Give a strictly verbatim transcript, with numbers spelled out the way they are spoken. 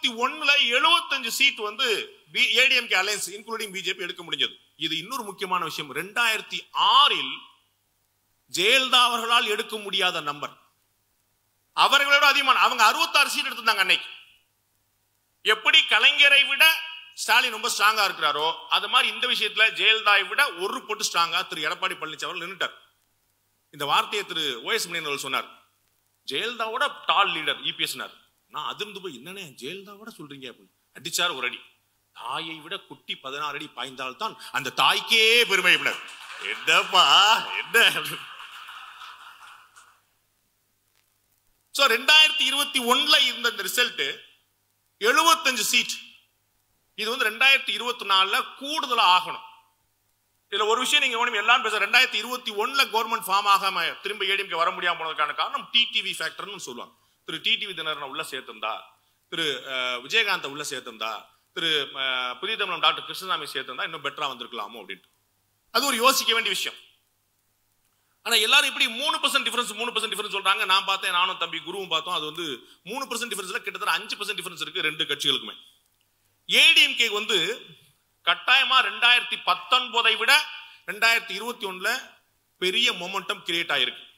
தொண்ணூத்தி ஒன்னுல எழுபத்தஞ்சு சீட் வந்து ஏடிஎம்கே அலைன்ஸ் இன்க்ளூடிங் பிஜேபி எடுக்க முடிஞ்சது. இது இன்னொரு முக்கியமான விஷயம். இரண்டாயிரத்தி ஆறில் ஜெயலலிதா அவர்களால் எடுக்க முடியாத நம்பர், அவர்களோட அதிகமான, அவங்க அறுபத்தாறு சீட் எடுத்திருந்தாங்க அன்னைக்கு. எப்படி கலைஞரை விட ஸ்டாலின் ரொம்ப ஸ்ட்ராங்கா இருக்கிறாரோ அது மாதிரி இந்த விஷயத்துல ஜெயலலிதாவை விட ஒரு போட்டு ஸ்ட்ராங்கா திரு எடப்பாடி பழனிசாமி அவர்கள் நின்றுட்டார். இந்த வார்த்தையை திரு ஓ எஸ் மணியன் அவர்கள் சொன்னார், ஜெயலலிதாவோட டால் லீடர் இபிஎஸ். நான் அதிர்ந்து போய் என்னன்னு ஜெயலலிதாவோட சொல்றீங்க அப்படின்னு அடிச்சார் ஒரு அடி. தாயை விட குட்டி பதினாறு அடி பாய்ந்தால்தான் அந்த தாய்க்கே பெருமை. என்னப்பா என்ன! ரெண்டாயிரத்தி இருபத்தி ஒன்னுல இருந்த ரிசல்ட் எழுபத்தஞ்சு சீட். இது வந்து ரெண்டாயிரத்தி இருபத்தி நாலுல கூடுதலா ஆகணும். இதுல ஒரு விஷயம் நீங்க எல்லாரும் பேச, ரெண்டாயிரத்தி இருபத்தி ஒன்னுல கவர்மெண்ட் ஃபார்ம் ஆகாம திரும்ப ஏடிஎம்கே வர முடியாம போனதுக்கான காரணம் டிடிவி ஃபேக்டர்னு சொல்லுவாங்க. திரு டிடிவி தினகரன் உள்ள சேர்த்திருந்தா, திரு விஜயகாந்த் உள்ள சேர்த்திருந்தா, திரு புதிய தமிழம் டாக்டர் கிருஷ்ணசாமி சேர்த்திருந்தா இன்னும் பெட்டரா வந்திருக்கலாமோ அப்படின்ட்டு. அது ஒரு யோசிக்க வேண்டிய விஷயம். ஆனா எல்லாரும் இப்படி மூணு பர்சன்ட் டிஃபரன்ஸ் மூணு பர்சன்ட் டிஃபரன்ஸ் சொல்றாங்க. நான் பார்த்தேன், நானும் தம்பி குருவும் பார்த்தோம். அது வந்து மூணு பர்சன்ட் டிஃபரன்ஸ்ல கிட்டத்தட்ட அஞ்சு பர்சன்ட் டிஃபரன்ஸ் இருக்கு ரெண்டு கட்சிகளுக்குமே. ஏடிஎம்கே வந்து கட்டாயமா ரெண்டாயிரத்தி பத்தொன்பதை விட ரெண்டாயிரத்தி இருபத்தி ஒண்ணுல பெரிய மொமெண்டம் கிரியேட் ஆயிருக்கு.